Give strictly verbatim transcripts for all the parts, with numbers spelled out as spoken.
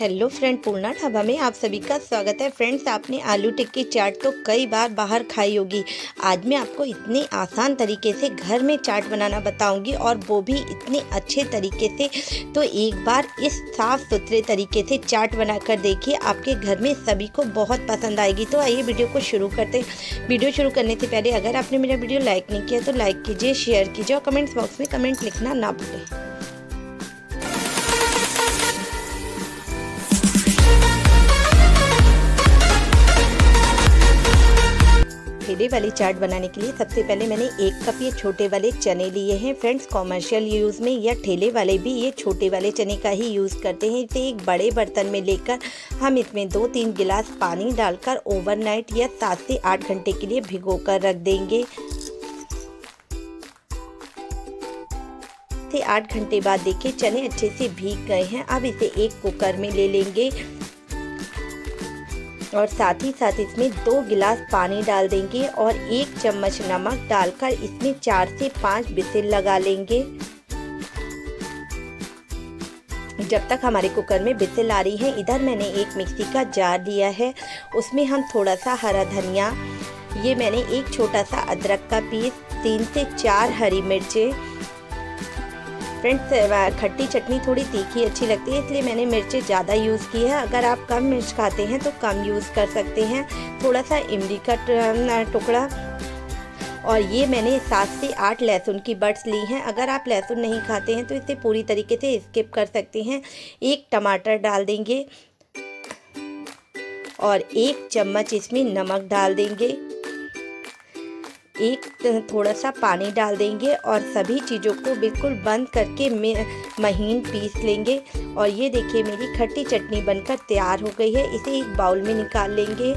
Hello friend, पूर्णा ढाबा में आप सभी का स्वागत है। फ्रेंड्स, आपने आलू टिक्की चाट तो कई बार बाहर खाई होगी। आज मैं आपको इतने आसान तरीके से घर में चाट बनाना बताऊंगी, और वो भी इतने अच्छे तरीके से। तो एक बार इस साफ़ सुथरे तरीके से चाट बनाकर देखिए, आपके घर में सभी को बहुत पसंद आएगी। तो आइए वीडियो को शुरू करते। वीडियो शुरू करने से पहले अगर आपने मेरा वीडियो लाइक नहीं किया तो लाइक कीजिए, शेयर कीजिए और कमेंट्स बॉक्स में कमेंट लिखना ना भूलें। फेडे वाली चाट बनाने के लिए सबसे पहले मैंने एक कप ये छोटे वाले चने लिए हैं। फ्रेंड्स, कॉमर्शियल यूज़ में या ठेले वाले भी ये छोटे वाले चने का ही यूज़ करते हैं। इसे एक बड़े बर्तन में लेकर हम इसमें दो तीन गिलास पानी डालकर ओवरनाइट या सात से आठ घंटे के लिए भिगो कर रख देंगे। से आठ घंटे बाद देखिए चने अच्छे से भीग गए हैं। अब इसे एक कुकर में ले लेंगे और साथ ही साथ इसमें दो गिलास पानी डाल देंगे और एक चम्मच नमक डालकर इसमें चार से पाँच विसिल लगा लेंगे। जब तक हमारे कुकर में विसिल आ रही है, इधर मैंने एक मिक्सी का जार लिया है। उसमें हम थोड़ा सा हरा धनिया, ये मैंने एक छोटा सा अदरक का पीस, तीन से चार हरी मिर्चें। फ्रेंड्स, खट्टी चटनी थोड़ी तीखी अच्छी लगती है, इसलिए मैंने मिर्चें ज़्यादा यूज़ की है। अगर आप कम मिर्च खाते हैं तो कम यूज़ कर सकते हैं। थोड़ा सा इमली का टुकड़ा, और ये मैंने सात से आठ लहसुन की बड्स ली हैं। अगर आप लहसुन नहीं खाते हैं तो इसे पूरी तरीके से स्किप कर सकते हैं। एक टमाटर डाल देंगे और एक चम्मच इसमें नमक डाल देंगे। एक थोड़ा सा पानी डाल देंगे और सभी चीज़ों को बिल्कुल बंद करके महीन पीस लेंगे। और ये देखिए मेरी खट्टी चटनी बनकर तैयार हो गई है। इसे एक बाउल में निकाल लेंगे।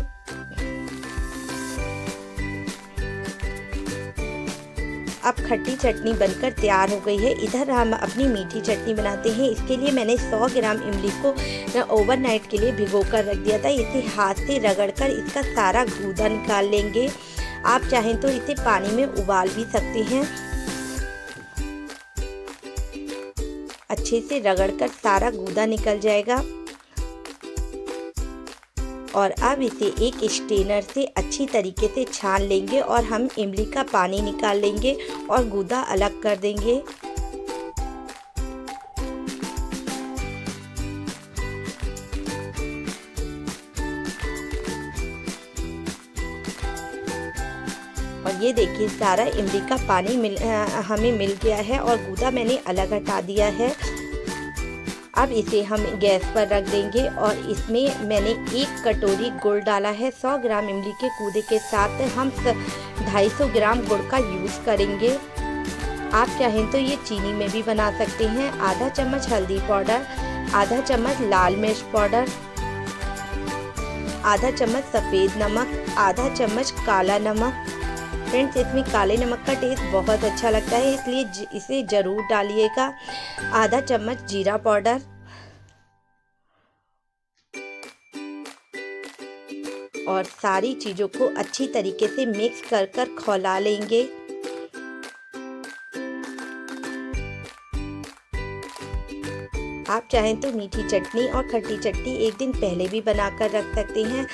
अब खट्टी चटनी बनकर तैयार हो गई है। इधर हम अपनी मीठी चटनी बनाते हैं। इसके लिए मैंने सौ ग्राम इमली को ओवरनाइट के लिए भिगो कर रख दिया था। इसे हाथ से रगड़कर इसका सारा गूदा निकाल लेंगे। आप चाहें तो इसे पानी में उबाल भी सकते हैं। अच्छे से रगड़कर सारा गूदा निकल जाएगा। और अब इसे एक स्ट्रेनर से अच्छी तरीके से छान लेंगे और हम इमली का पानी निकाल लेंगे और गूदा अलग कर देंगे। और ये देखिए सारा इमली का पानी मिल, आ, हमें मिल गया है और गूदा मैंने अलग हटा दिया है। अब इसे हम गैस पर रख देंगे और इसमें मैंने एक कटोरी गुड़ डाला है। सौ ग्राम इमली के गूदे के साथ हम ढाई सौ ग्राम गुड़ का यूज़ करेंगे। आप चाहें तो ये चीनी में भी बना सकते हैं। आधा चम्मच हल्दी पाउडर, आधा चम्मच लाल मिर्च पाउडर, आधा चम्मच सफ़ेद नमक, आधा चम्मच काला नमक। फ्रेंड्स, इसमें काले नमक का टेस्ट बहुत अच्छा लगता है, इसलिए इसे ज़रूर डालिएगा। आधा चम्मच जीरा पाउडर और सारी चीज़ों को अच्छी तरीके से मिक्स कर कर खौला लेंगे। आप चाहें तो मीठी चटनी और खट्टी चटनी एक दिन पहले भी बना कर रख सकते हैं।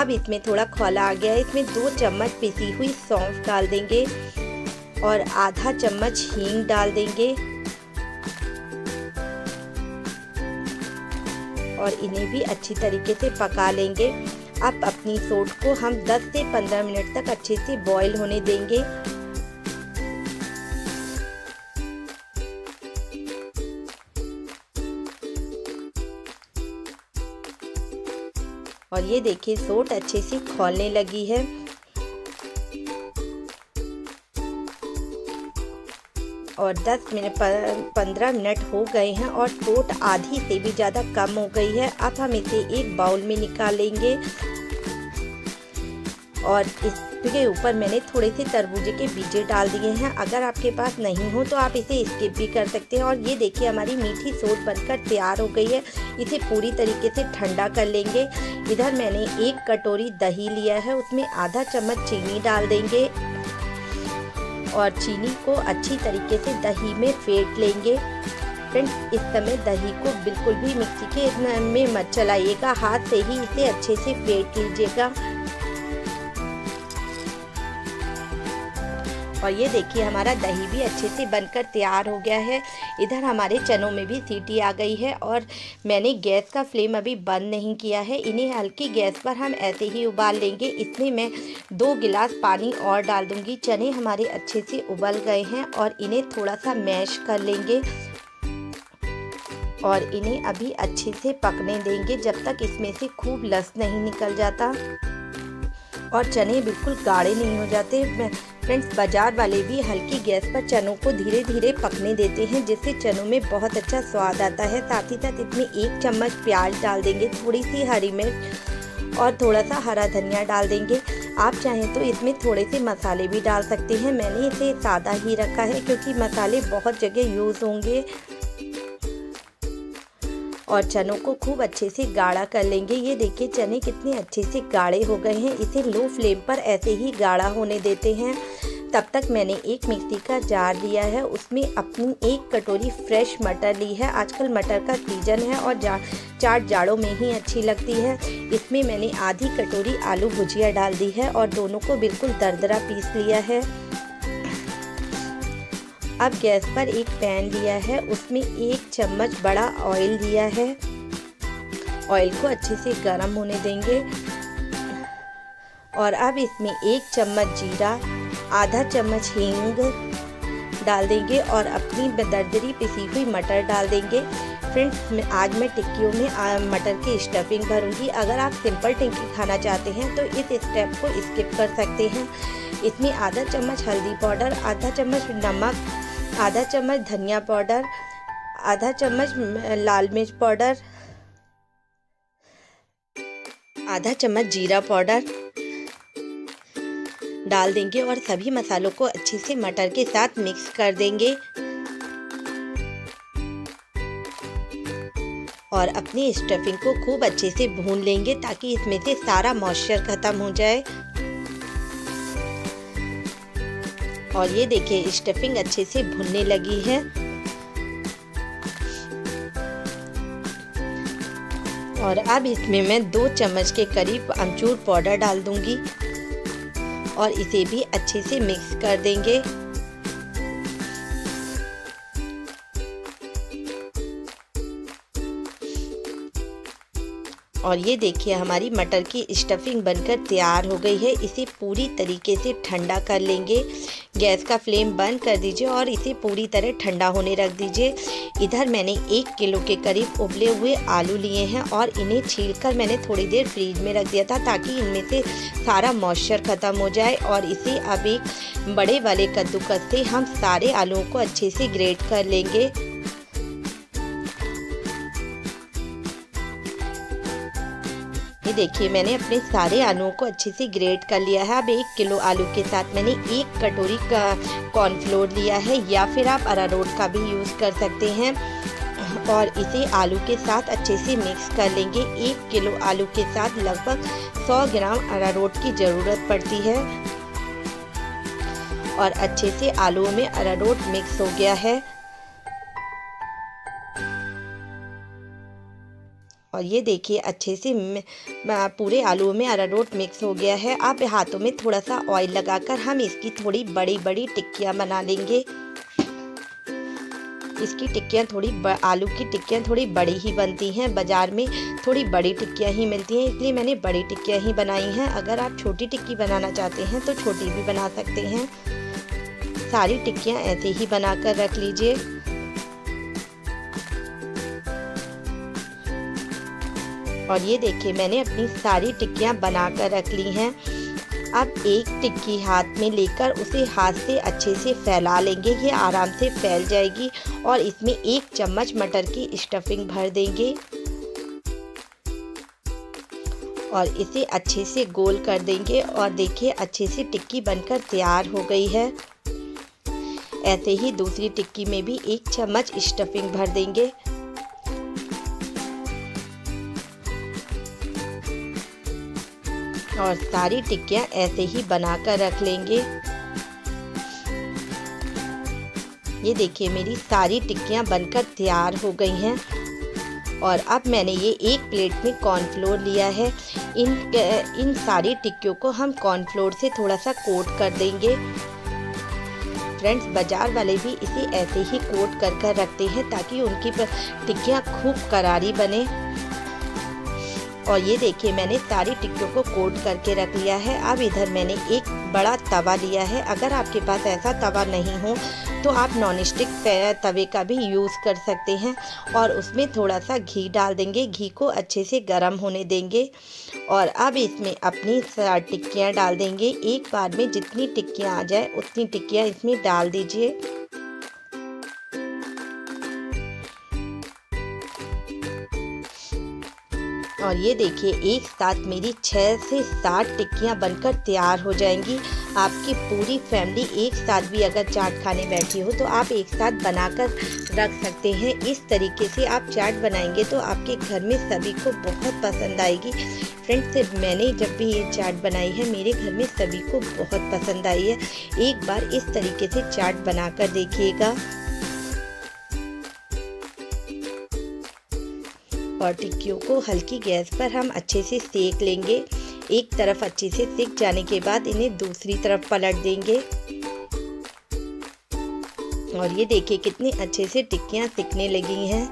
अब इसमें थोड़ा खौला आ गया है। इसमें दो चम्मच पिसी हुई सौंफ डाल देंगे और आधा चम्मच हींग डाल देंगे और इन्हें भी अच्छी तरीके से पका लेंगे। अब अपनी सोट को हम दस से पंद्रह मिनट तक अच्छे से बॉईल होने देंगे। और ये देखिए सोट अच्छे से खौलने लगी है। और दस मिनट पंद्रह मिनट हो गए हैं और सोट आधी से भी ज़्यादा कम हो गई है। अब हम इसे एक बाउल में निकालेंगे और इसके ऊपर मैंने थोड़े से तरबूजे के बीजे डाल दिए हैं। अगर आपके पास नहीं हो तो आप इसे स्किप भी कर सकते हैं। और ये देखिए हमारी मीठी सोट बनकर तैयार हो गई है। इसे पूरी तरीके से ठंडा कर लेंगे। इधर मैंने एक कटोरी दही लिया है, उसमें आधा चम्मच चीनी डाल देंगे और चीनी को अच्छी तरीके से दही में फेंट लेंगे। फ्रेंड्स इस समय दही को बिल्कुल भी मिक्सी के में मत चलाइएगा, हाथ से ही इसे अच्छे से फेंट लीजिएगा। और ये देखिए हमारा दही भी अच्छे से बनकर तैयार हो गया है। इधर हमारे चनों में भी सीटी आ गई है और मैंने गैस का फ्लेम अभी बंद नहीं किया है। इन्हें हल्की गैस पर हम ऐसे ही उबाल लेंगे। इसमें मैं दो गिलास पानी और डाल दूंगी। चने हमारे अच्छे से उबल गए हैं और इन्हें थोड़ा सा मैश कर लेंगे और इन्हें अभी अच्छे से पकने देंगे जब तक इसमें से खूब लस नहीं निकल जाता और चने बिल्कुल गाढ़े नहीं हो जाते। फ्रेंड्स बाजार वाले भी हल्की गैस पर चनों को धीरे धीरे पकने देते हैं जिससे चनों में बहुत अच्छा स्वाद आता है। साथ ही साथ इसमें एक चम्मच प्याज डाल देंगे, थोड़ी सी हरी मिर्च और थोड़ा सा हरा धनिया डाल देंगे। आप चाहें तो इसमें थोड़े से मसाले भी डाल सकते हैं। मैंने इसे सादा ही रखा है क्योंकि मसाले बहुत जगह यूज़ होंगे। और चनों को खूब अच्छे से गाढ़ा कर लेंगे। ये देखिए चने कितने अच्छे से गाढ़े हो गए हैं। इसे लो फ्लेम पर ऐसे ही गाढ़ा होने देते हैं। तब तक मैंने एक मिक्सी का जार लिया है, उसमें अपनी एक कटोरी फ्रेश मटर ली है। आजकल मटर का सीजन है और जा, चाट जाड़ों में ही अच्छी लगती है। इसमें मैंने आधी कटोरी आलू भुजिया डाल दी है और दोनों को बिल्कुल दरदरा पीस लिया है। अब गैस पर एक पैन लिया है, उसमें एक चम्मच बड़ा ऑयल लिया है। ऑयल को अच्छे से गर्म होने देंगे और अब इसमें एक चम्मच जीरा, आधा चम्मच हींग डाल देंगे और अपनी दरदरी पिसी हुई मटर डाल देंगे। फ्रेंड्स आज मैं टिक्कियों में मटर की स्टफिंग भरूंगी। अगर आप सिंपल टिक्की खाना चाहते हैं तो इस स्टेप को स्किप कर सकते हैं। इसमें आधा चम्मच हल्दी पाउडर, आधा चम्मच नमक, आधा चम्मच धनिया पाउडर, आधा चम्मच लाल मिर्च पाउडर, आधा चम्मच जीरा पाउडर डाल देंगे और सभी मसालों को अच्छे से मटर के साथ मिक्स कर देंगे और अपनी स्टफिंग को खूब अच्छे से भून लेंगे ताकि इसमें से सारा मॉइस्चर खत्म हो जाए। और ये देखिए स्टफिंग अच्छे से भुनने लगी है और अब इसमें मैं दो चम्मच के करीब अमचूर पाउडर डाल दूंगी और इसे भी अच्छे से मिक्स कर देंगे। और ये देखिए हमारी मटर की स्टफिंग बनकर तैयार हो गई है। इसे पूरी तरीके से ठंडा कर लेंगे। गैस का फ्लेम बंद कर दीजिए और इसे पूरी तरह ठंडा होने रख दीजिए। इधर मैंने एक किलो के करीब उबले हुए आलू लिए हैं और इन्हें छीलकर मैंने थोड़ी देर फ्रीज में रख दिया था ताकि इनमें से सारा मॉइस्चर ख़त्म हो जाए। और इसे अब एक बड़े वाले कद्दूकस से हम सारे आलूओं को अच्छे से ग्रेट कर लेंगे। देखिए मैंने अपने सारे आलूओं को अच्छे से ग्रेट कर लिया है। अब एक किलो आलू के साथ मैंने एक कटोरी का कॉर्नफ्लोर लिया है या फिर आप अरारोट का भी यूज़ कर सकते हैं और इसे आलू के साथ अच्छे से मिक्स कर लेंगे। एक किलो आलू के साथ लगभग सौ ग्राम अरारोट की ज़रूरत पड़ती है और अच्छे से आलूओं में अरारोट मिक्स हो गया है। और ये देखिए अच्छे से पूरे आलूओं में अरारोट मिक्स हो गया है। आप हाथों में थोड़ा सा ऑयल लगाकर हम इसकी थोड़ी बड़ी बड़ी टिक्कियाँ बना लेंगे। इसकी टिक्कियाँ थोड़ी आलू की टिक्कियाँ थोड़ी बड़ी ही बनती हैं। बाज़ार में थोड़ी बड़ी टिक्कियाँ ही मिलती हैं, इसलिए मैंने बड़ी टिक्कियाँ ही बनाई हैं। अगर आप छोटी टिक्की बनाना चाहते हैं तो छोटी भी बना सकते हैं। सारी टिक्कियाँ ऐसे ही बना कर रख लीजिए। और ये देखिए मैंने अपनी सारी टिक्कियाँ बना कर रख ली हैं। अब एक टिक्की हाथ में लेकर उसे हाथ से अच्छे से फैला लेंगे। ये आराम से फैल जाएगी और इसमें एक चम्मच मटर की स्टफिंग भर देंगे और इसे अच्छे से गोल कर देंगे। और देखिए अच्छे से टिक्की बनकर तैयार हो गई है। ऐसे ही दूसरी टिक्की में भी एक चम्मच स्टफिंग भर देंगे और सारी टिक्कियाँ ऐसे ही बनाकर रख लेंगे। ये देखिए मेरी सारी टिक्कियाँ बनकर तैयार हो गई हैं। और अब मैंने ये एक प्लेट में कॉर्नफ्लोर लिया है। इन इन सारी टिक्कियों को हम कॉर्नफ्लोर से थोड़ा सा कोट कर देंगे। फ्रेंड्स, बाज़ार वाले भी इसे ऐसे ही कोट कर कर रखते हैं ताकि उनकी टिक्कियाँ खूब करारी बने। और ये देखिए मैंने सारी टिक्कियों को कोट करके रख लिया है। अब इधर मैंने एक बड़ा तवा लिया है। अगर आपके पास ऐसा तवा नहीं हो तो आप नॉन स्टिक तवे का भी यूज़ कर सकते हैं। और उसमें थोड़ा सा घी डाल देंगे, घी को अच्छे से गर्म होने देंगे। और अब इसमें अपनी टिक्कियाँ डाल देंगे। एक बार में जितनी टिक्कियाँ आ जाए उतनी टिक्कियाँ इसमें डाल दीजिए। और ये देखिए एक साथ मेरी छः से सात टिक्कियाँ बनकर तैयार हो जाएंगी। आपकी पूरी फैमिली एक साथ भी अगर चाट खाने बैठी हो तो आप एक साथ बनाकर रख सकते हैं। इस तरीके से आप चाट बनाएंगे तो आपके घर में सभी को बहुत पसंद आएगी। फ्रेंड्स, मैंने जब भी ये चाट बनाई है मेरे घर में सभी को बहुत पसंद आई है। एक बार इस तरीके से चाट बना कर देखिएगा। और टिक्कियों को हल्की गैस पर हम अच्छे से सेक लेंगे। एक तरफ अच्छे से सेक जाने के बाद इन्हें दूसरी तरफ पलट देंगे। और ये देखिए कितने अच्छे से टिक्कियाँ सिकने लगी हैं।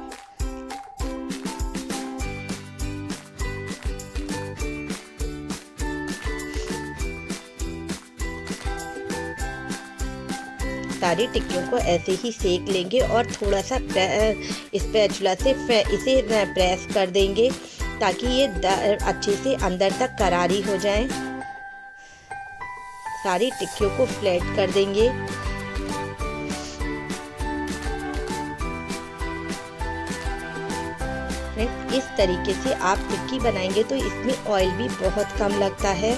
सारी टिक्कियों को ऐसे ही सेक लेंगे और थोड़ा सा स्पैचुला से इसे प्रेस कर देंगे ताकि ये अच्छे से अंदर तक करारी हो जाए। सारी टिक्कियों को फ्लैट कर देंगे। इस तरीके से आप टिक्की बनाएंगे तो इसमें ऑयल भी बहुत कम लगता है।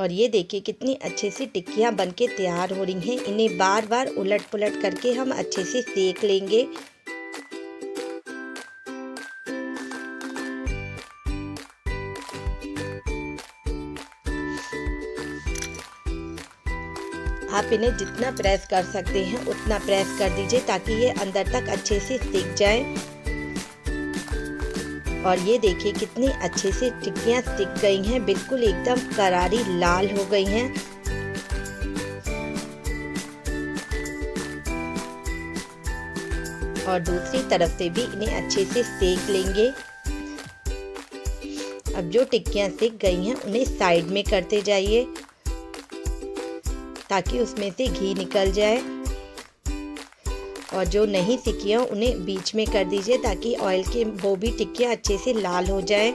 और ये देखिए कितनी अच्छे से टिक्कियाँ बनके तैयार हो रही हैं। इन्हें बार बार उलट पुलट करके हम अच्छे से सेक लेंगे। आप इन्हें जितना प्रेस कर सकते हैं उतना प्रेस कर दीजिए ताकि ये अंदर तक अच्छे से सेक जाए। और ये देखिए कितने अच्छे से टिक्कियाँ सिक गई हैं, बिल्कुल एकदम करारी लाल हो गई हैं। और दूसरी तरफ से भी इन्हें अच्छे से सेक लेंगे। अब जो टिक्कियाँ सिक गई हैं उन्हें साइड में करते जाइए ताकि उसमें से घी निकल जाए। और जो नहीं सिकी है उन्हें बीच में कर दीजिए ताकि ऑयल के वो भी टिक्कियाँ अच्छे से लाल हो जाए।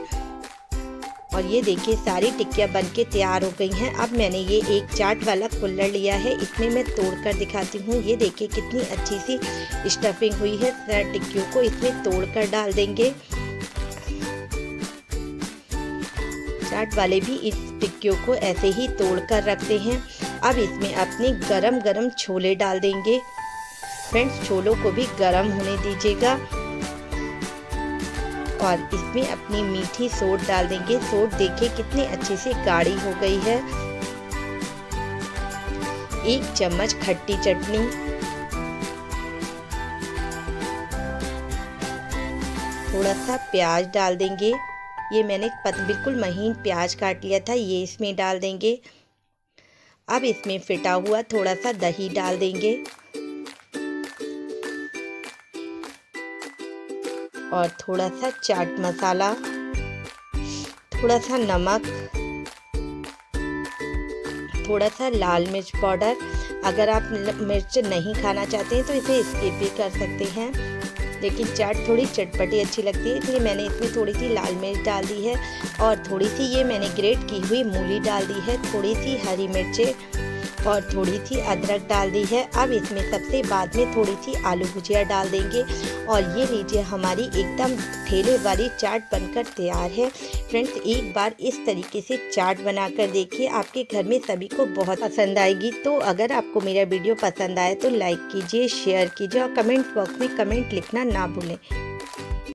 और ये देखिए सारी टिक्कियाँ बनके तैयार हो गई हैं। अब मैंने ये एक चाट वाला कुल्हड़ लिया है, इसमें मैं तोड़कर दिखाती हूँ। ये देखिए कितनी अच्छी सी स्टफिंग हुई है। टिक्कियों को इसमें तोड़कर डाल देंगे। चाट वाले भी इस टिक्कियों को ऐसे ही तोड़कर रखते हैं। अब इसमें अपने गरम गरम छोले डाल देंगे। फ्रेंड्स, छोलों को भी गर्म होने दीजिएगा। और इसमें अपनी मीठी सोट डाल देंगे। सोट देखिए कितने अच्छे से गाढ़ी हो गई है। एक चम्मच खट्टी चटनी, थोड़ा सा प्याज डाल देंगे। ये मैंने बिल्कुल महीन प्याज काट लिया था, ये इसमें डाल देंगे। अब इसमें फिटा हुआ थोड़ा सा दही डाल देंगे। और थोड़ा सा चाट मसाला, थोड़ा सा नमक, थोड़ा सा लाल मिर्च पाउडर। अगर आप मिर्च नहीं खाना चाहते हैं तो इसे स्किप भी कर सकते हैं, लेकिन चाट थोड़ी चटपटी अच्छी लगती है इसलिए मैंने इसमें थोड़ी सी लाल मिर्च डाल दी है। और थोड़ी सी ये मैंने ग्रेट की हुई मूली डाल दी है, थोड़ी सी हरी मिर्चें और थोड़ी सी अदरक डाल दी है। अब इसमें सबसे बाद में थोड़ी सी आलू भुजिया डाल देंगे। और ये लीजिए हमारी एकदम ठेले वाली चाट बनकर तैयार है। फ्रेंड्स, एक बार इस तरीके से चाट बनाकर देखिए, आपके घर में सभी को बहुत पसंद आएगी। तो अगर आपको मेरा वीडियो पसंद आए तो लाइक कीजिए, शेयर कीजिए और कमेंट बॉक्स में कमेंट लिखना ना भूलें।